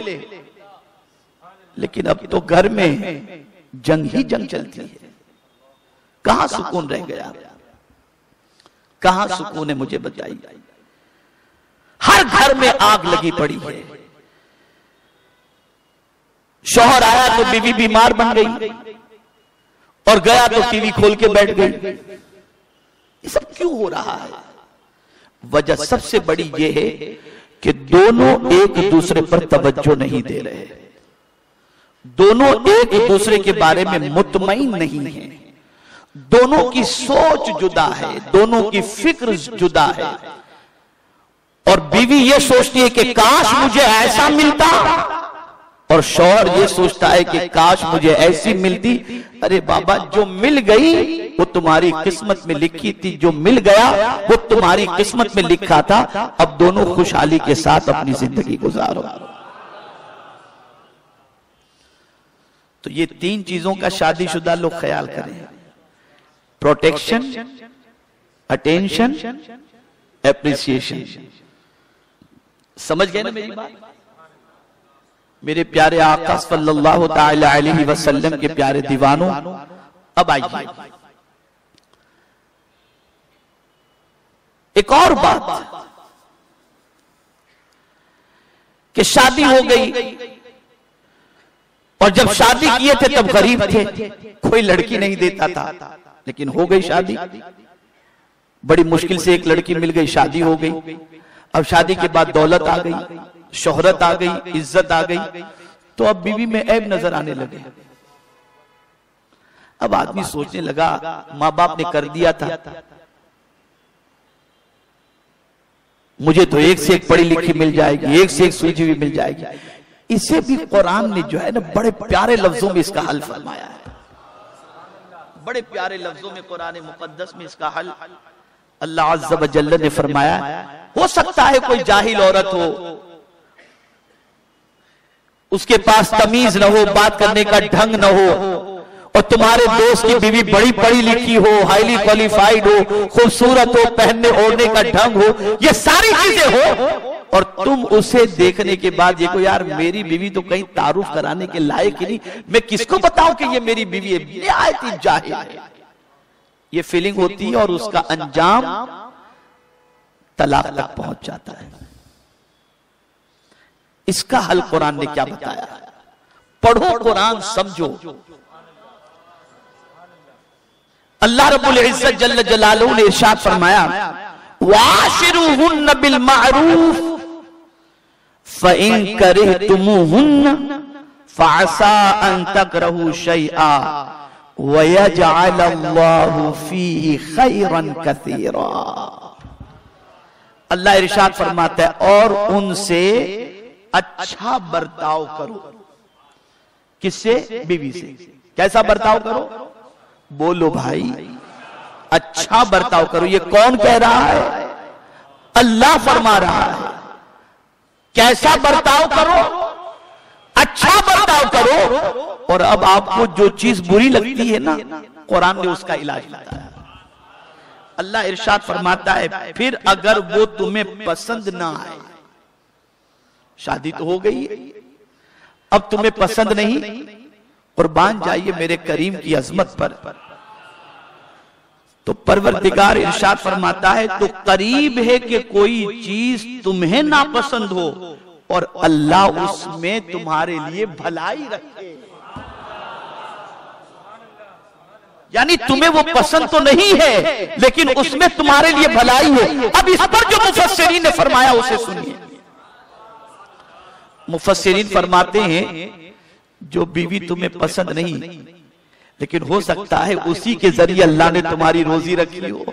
लेकिन अब तो घर में जंग ही जंग चलती है, कहां सुकून रह गया, कहां सुकून है, मुझे बताइए। हर घर में आग लगी पड़ी है। शौहर आया तो बीवी बीमार बन गई और गया तो टीवी खोल के बैठ गई। ये सब क्यों हो रहा है? वजह सबसे बड़ी ये है कि दोनों एक दूसरे पर तवज्जो नहीं दे रहे, दोनों एक दूसरे के बारे में मुतमईन नहीं है, दोनों की सोच जुदा है, दोनों की फिक्र जुदा है। और बीवी ये सोचती है कि काश मुझे ऐसा मिलता, और शौहर ये सोचता है कि काश मुझे ऐसी मिलती। अरे बाबा, जो मिल गई वो तुम्हारी किस्मत में लिखी थी, जो मिल गया वो तुम्हारी किस्मत में लिखा था। अब दोनों खुशहाली के साथ अपनी जिंदगी गुजारो। तो ये तीन चीजों का शादीशुदा लोग ख्याल करें, प्रोटेक्शन, अटेंशन, एप्रिसिएशन। समझ गए ना मेरी बात? मेरे प्यारे आका सल्लल्लाहु ताला अलैहि वसल्लम के प्यारे दीवानों, अब आइए एक और बात कि शादी हो गई, और जब शादी किए थे तब गरीब थे, कोई लड़की नहीं देता था, लेकिन हो गई शादी, बड़ी मुश्किल से एक लड़की मिल गई, शादी हो गई। अब शादी के बाद दौलत आ गई, शोहरत आ गई, इज्जत आ गई, तो अब बीवी में ऐब नजर आने लगे। अब आदमी सोचने लगा, माँ बाप ने कर दिया था, मुझे तो एक से एक पढ़ी लिखी मिल जाएगी, एक से एक सुलझी हुई मिल जाएगी। इसे भी कुरान ने जो है ना बड़े प्यारे लफ्जों में इसका हल फरमाया है, बड़े प्यारे लफ्जों में कुरान मुकद्दस में इसका हल अल्लाह अज़्ज़ा व जल्ल ने फरमाया। हो सकता है कोई जाहिल औरत हो, उसके पास तमीज न हो, बात करने का ढंग न हो, और तुम्हारे दोस्त की बीवी बड़ी पढ़ी लिखी हो, हाईली क्वालिफाइड हो, खूबसूरत हो, पहनने ओढ़ने का ढंग हो, ये सारी चीजें हो, और तुम उसे देखने के बाद देखो यार मेरी बीवी तो कहीं तारुफ कराने के लायक ही नहीं, मैं किसको बताऊं कि ये मेरी बीवी है, निहायत ही जाहिल है। ये फीलिंग होती है और उसका अंजाम तलाक तक पहुंच जाता है। इसका हल कुरान ने क्या बताया? पढ़ो कुरान, समझो। अल्लाह रब्बुल इज्जत जल्ल जलालहू ने इरशाद फरमाया वाशिरुहुन्न बिल मारूफ फइन करिहतुमुहुन्न फअसा अन तकरहू शैआ वयजअल अल्लाहु फीही खैरन कसीरा। अल्लाह इरशाद फरमाता है और उनसे अच्छा बर्ताव करो। किससे? बीवी से। कैसा बर्ताव करो? बोलो भाई, अच्छा बर्ताव करो। ये कौन कह रहा है? अल्लाह फरमा रहा है। कैसा बर्ताव करो? अच्छा बर्ताव करो। और अब आपको जो चीज बुरी लगती है ना, कुरान ने उसका इलाज बताया। अल्लाह इरशाद फरमाता है फिर अगर वो तुम्हें पसंद ना आए, शादी तो हो गई है, अब तुम्हें पसंद नहीं, कुर्बान जाइए मेरे करीम की अजमत पर। तो परवरदिगार इरशाद फरमाता है तो करीब है कि कोई चीज तुम्हें नापसंद हो और अल्लाह उसमें तुम्हारे लिए भलाई रखे। यानी तुम्हें वो पसंद तो नहीं है लेकिन उसमें तुम्हारे लिए भलाई है। अब इस पर जो मुफस्सिरीन ने फरमाया उसे सुनिए। मुफस्सिरीन फरमाते हैं जो बीवी तुम्हें पसंद नहीं, लेकिन हो सकता है उसी के जरिए अल्लाह ने तुम्हारी रोजी रखी हो,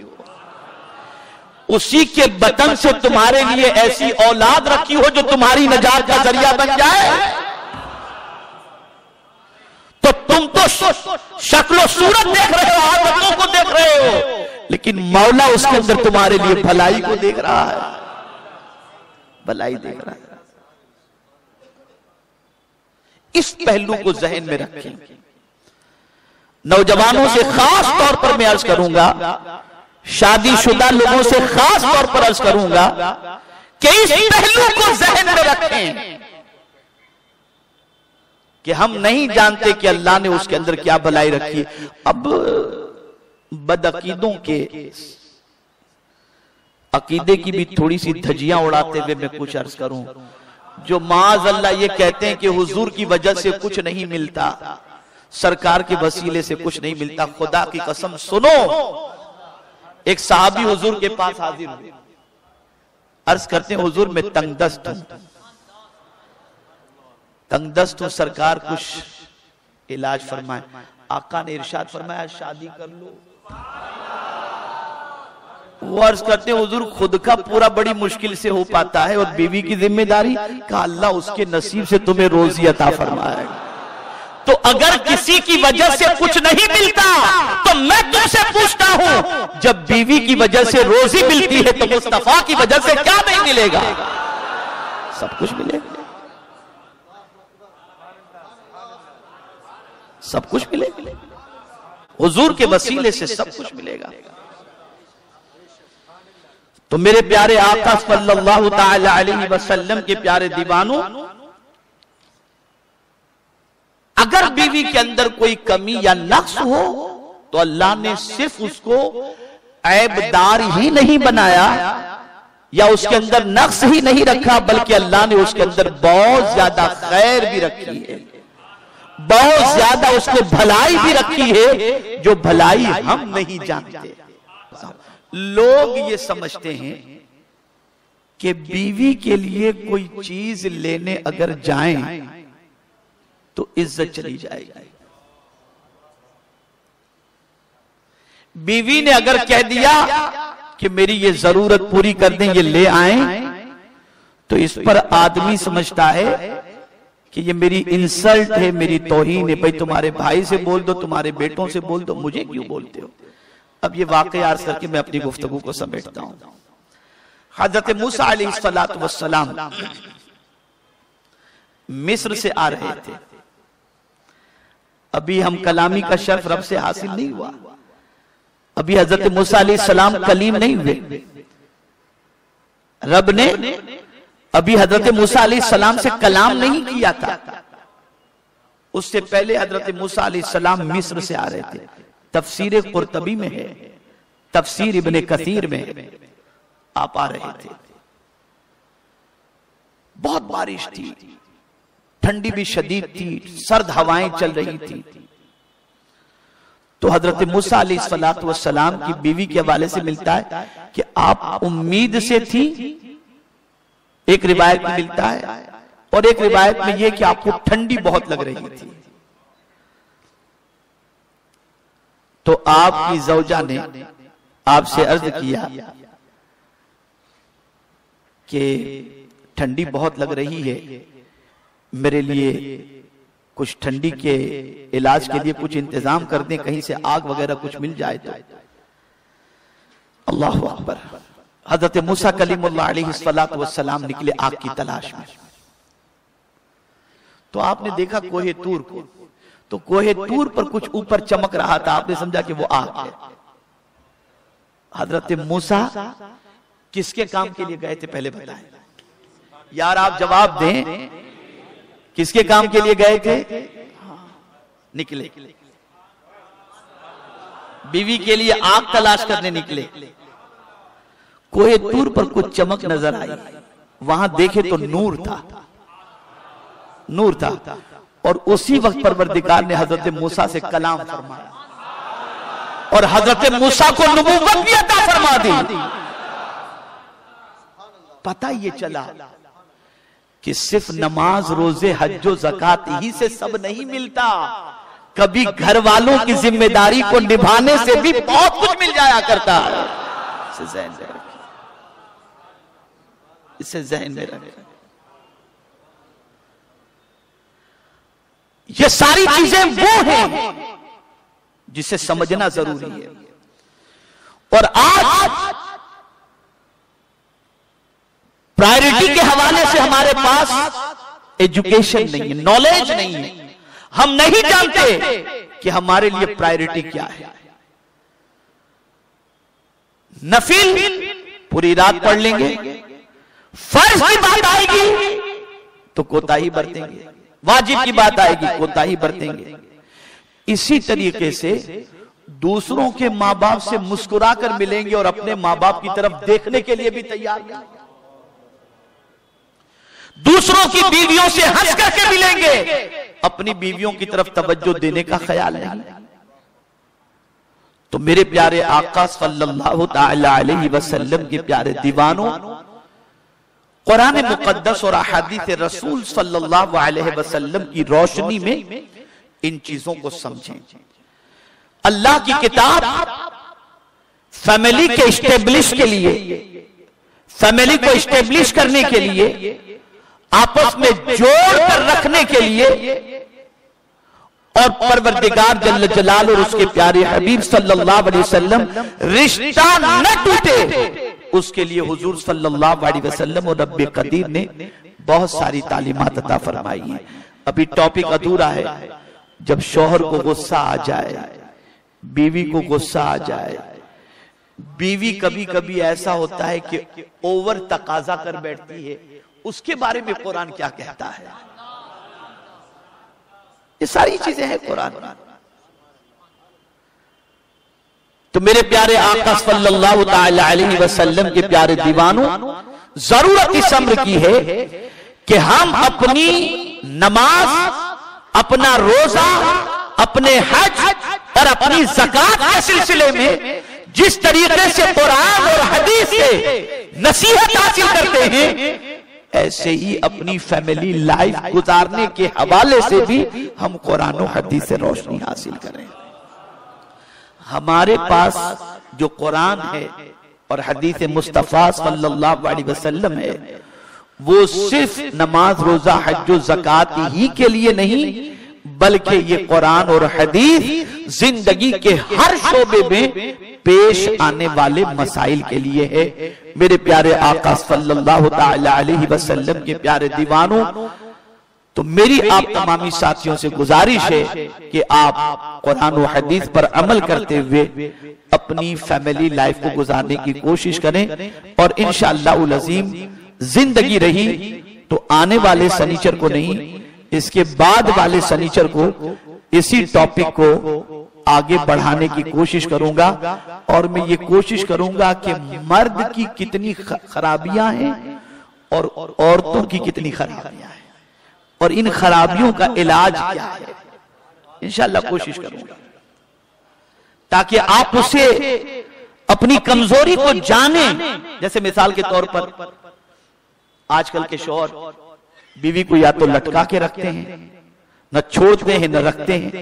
उसी के बदन से तुम्हारे लिए ऐसी औलाद रखी हो जो तुम्हारी नजात का जरिया बन जाए। तो तुम तो शक्ल सूरत देख रहे हो, औरतों को देख रहे हो, लेकिन मौला उसके अंदर तुम्हारे लिए भलाई को देख रहा है, भलाई देख रहा है। इस पहलू को जहन में रखें। नौजवानों से खास तौर पर मैं अर्ज करूंगा, शादीशुदा लोगों से खास तौर पर अर्ज करूंगा कि इस पहलू को जहन में रखें कि हम नहीं जानते कि अल्लाह ने उसके अंदर क्या भलाई रखी। अब बदअकीदों के अकीदे की भी थोड़ी सी धज्जियां उड़ाते हुए मैं कुछ अर्ज करूं, जो माज अल्लाह ये कहते हैं कि हुजूर की वजह से कुछ नहीं मिलता, सरकार के वसीले से कुछ नहीं मिलता। खुदा की कसम सुनो, एक साहबी हुजूर के पास हाजिर हुए, अर्ज करते हैं हुजूर मैं तंगदस्त हूं, तंगदस्त हूं, सरकार कुछ इलाज फरमाए। आका ने इरशाद फरमाया शादी कर लो। वो अर्ज करते हैं हुजूर खुद का पूरा बड़ी मुश्किल से हो पाता है और बीवी की जिम्मेदारी का, अल्लाह उसके नसीब से तुम्हें रोजी अता फरमाएगा। तो अगर किसी की वजह से कुछ नहीं मिलता तो मैं तुमसे पूछता हूं, जब बीवी की वजह से रोजी मिलती है तो मुस्तफा की वजह से क्या नहीं मिलेगा? सब कुछ मिलेगा, सब कुछ मिलेगा, हुजूर के वसीले से सब कुछ मिलेगा। तो मेरे प्यारे आका सल्लल्लाहु तआला अलैहि वसल्लम के प्यारे दीवानों, अगर बीवी के अंदर कोई कमी या नक्स हो तो अल्लाह ने सिर्फ उसको ऐबदार ही नहीं बनाया या उसके अंदर नक्स ही नहीं रखा, बल्कि अल्लाह ने उसके अंदर बहुत ज्यादा खैर भी रखी है, बहुत ज्यादा उसको भलाई भी रखी है, जो भलाई हम नहीं जानते। लोग ये समझते हैं कि बीवी के लिए कोई चीज लेने अगर जाएं तो इज्जत चली जाएगी। बीवी ने अगर कह दिया कि मेरी ये जरूरत पूरी कर दें, ये ले आए, तो इस पर आदमी समझता है कि ये मेरी इंसल्ट है, मेरी तौहीन है। भाई तुम्हारे भाई से बोल दो, तुम्हारे बेटों से बोल दो, मुझे क्यों बोलते हो? अब ये वाकया अर्ज करके मैं अपनी गुफ्तगू को समेटता हूं। हजरत मूसा अलैहिस्सलातु वस्सलाम मिस्र से आ रहे थे। अभी हम कलामी का शर्फ रब से हासिल नहीं हुआ, अभी हजरत मूसा अलैहिस्सलाम कलीम नहीं हुए, रब ने अभी हजरत मूसा अलैहिस्सलाम से कलाम नहीं किया था। उससे पहले हजरत मूसा अलैहिस्सलाम मिस्र से आ रहे थे। तफसीर कुर्तबी में है, तफसीर इब्ने कसीर में है। आप आ रहे थे, बहुत बारिश थी, ठंडी भी शदीद थी, सर्द हवाएं चल रही थी। तो हजरत मूसा अलैहिस्सलातु वस्सलाम की बीवी के हवाले से मिलता है कि आप उम्मीद से थी, एक रिवायत में मिलता है, और एक रिवायत में यह कि आपको ठंडी बहुत लग रही थी। तो आपकी ज़ौजा ने आपसे अर्ज किया कि ठंडी बहुत लग रही है, मेरे लिए कुछ ठंडी के इलाज के लिए कुछ इंतजाम कर दें, कहीं से आग वगैरह कुछ मिल जाए तो। अल्लाह हू अकबर। हजरत मूसा कलीमुल्लाह अलैहिस्सलातु वस्सलाम निकले आग की तलाश में। तो आपने देखा कोहे तूर को, तो कोहे तूर पर कुछ ऊपर चमक रहा था, आपने समझा कि वो आग है। हजरत मूसा किसके काम के लिए गए थे पहले बताएं यार, आप जवाब दें, किसके काम के लिए गए थे? निकले बीवी के लिए आग तलाश करने निकले। कोहे तूर पर कुछ चमक नजर आई, वहां देखे तो नूर था, नूर था। और उसी वक्त परवरदिगार ने हजरत मूसा से कलाम फरमाया और हजरत मूसा को नबूवत भी अता फरमा दी। पता ये चला कि सिर्फ नमाज, रोजे, हज्जो, ज़कात ही से सब नहीं मिलता, कभी घर वालों की जिम्मेदारी को निभाने से भी बहुत कुछ मिल जाया करता है। इसे जहन में रखें। ये सारी चीजें वो हैं जिसे समझना जरूरी है। और आज प्रायोरिटी के हवाले से हमारे पास एजुकेशन नहीं है, नॉलेज नहीं है, हम नहीं जानते कि हमारे लिए प्रायोरिटी क्या है। नफिल पूरी रात पढ़ लेंगे, फर्ज की बात आएगी तो कोताही बरतेंगे, वाजिब की बात आएगी कोताही बरतेंगे। इसी तरीके से दूसरों के माँ बाप से मुस्कुरा कर मिलेंगे और अपने माँ बाप की तरफ देखने के लिए भी तैयार हैं। दूसरों की बीवियों से हंस करके मिलेंगे, अपनी बीवियों की तरफ तवज्जो देने का ख्याल है। तो मेरे प्यारे आका सल्लल्लाहु तआला अलैहि वसल्लम के प्यारे दीवानों, कुरान मुकद्दस और अहादीस रसूल सल्लल्लाहु अलैहि वसल्लम की रोशनी में इन चीजों को समझें। अल्लाह की किताब फैमिली के स्टेब्लिश के लिए, फैमिली को स्टेब्लिश करने के लिए, आपस में जोड़ कर रखने के लिए और परवरदिगार जल्ल जलाल और उसके प्यारे हबीब सल्लल्लाहु अलैहि वसल्लम रिश्ता न टूटे, उसके लिए हुजूर सल्लल्लाहु अलैहि वसल्लम और रब्बे कदीर ने बहुत सारी तालीमात अता फरमाई है। अभी टॉपिक अधूरा है। जब शौहर को गुस्सा आ जाए, बीवी को गुस्सा आ जाए, बीवी कभी कभी ऐसा होता है कि ओवर तकाजा कर बैठती है, उसके बारे में कुरान क्या कहता है, ये सारी चीजें हैं कुरान। तो मेरे प्यारे आका सल्लल्लाहु तआला अलैहि वसल्लम के प्यारे दीवानों, जरूरत इस अम्र की है कि हम अपनी नमाज, अपना रोजा, अपने हज और अपनी ज़कात के सिलसिले में जिस तरीके से कुरान और हदीस से नसीहत हासिल करते हैं, ऐसे ही अपनी फैमिली लाइफ गुजारने के हवाले से भी हम कुरान और हदीस से रोशनी हासिल करें। हमारे पास जो कुरान है और हदीस मुस्तफ़ा सल्लल्लाहु अलैहि वसल्लम है, वो सिर्फ नमाज, रोजा, हज, ज़कात ही के लिए नहीं, बल्कि ये कुरान और हदीस जिंदगी के हर शोबे में पेश आने वाले मसाइल के लिए है। मेरे प्यारे आका सल्लल्लाहु तआला अलैहि वसल्लम के प्यारे दीवानों, तो मेरी आप तमामी साथियों से गुजारिश है कि आप कुरान और हदीस पर अमल करते हुए अपनी फैमिली लाइफ को गुजारने की कोशिश करें। और इंशाअल्लाह उल अज़ीम जिंदगी रही तो आने वाले शनिचर को नहीं, इसके बाद वाले शनिचर को इसी टॉपिक को आगे बढ़ाने की कोशिश करूंगा। और मैं ये कोशिश करूंगा कि मर्द की कितनी खराबियां हैं और औरतों की कितनी खराबियां हैं और इन खराबियों का इलाज क्या है, इंशाल्लाह कोशिश करूंगा, ताकि आप उसे अपनी कमजोरी को जाने। जैसे मिसाल के तौर पर आजकल के शौहर बीवी को या तो लटका के रखते हैं, न छोड़ते हैं न रखते हैं।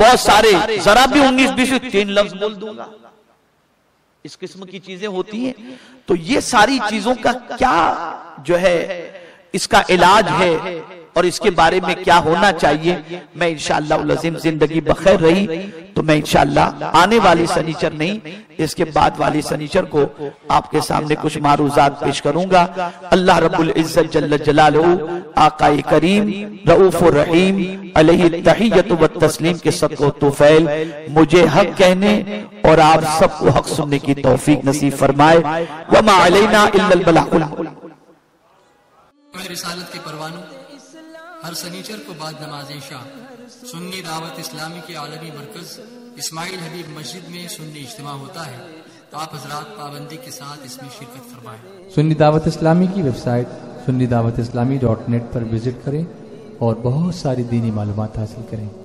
बहुत सारे जरा भी 19-20 तीन लफ्ज बोल दूंगा, इस किस्म की चीजें होती हैं। तो ये सारी चीजों का क्या जो है इसका इलाज है और इसके बारे में क्या होना चाहिए, मैं इंशाअल्लाह उल अज़ीम जिंदगी बखैर रही तो मैं इंशाअल्लाह आने वाली शनिचर नहीं, इसके बाद वाली शनिचर को आपके सामने कुछ मारूजात पेश करूंगा। अल्लाह रब्बुल इज्जत जल्ल जलालहू आकाए करीम रऊफुर रहीम अलैहि तहियतु व तस्लीम के सदक़ो तुफैल मुझे हक कहने और आप सबको हक सुनने की तौफीक नसीब फरमाए। व मा अलैना इल्लल बलागुल मुबीन। हर सनीचर को बाद नमाज ईशा सुन्नी दावत इस्लामी के आलमी मरकज इस्माइल हबीब मस्जिद में सुन्नी इज्तिमा होता है, तो आप हजरात पाबंदी के साथ इसमें शिरकत फरमाएं। सुन्नी दावत इस्लामी की वेबसाइट sunnidaawatislami.net पर विजिट करें और बहुत सारी दीनी मालूमात हासिल करें।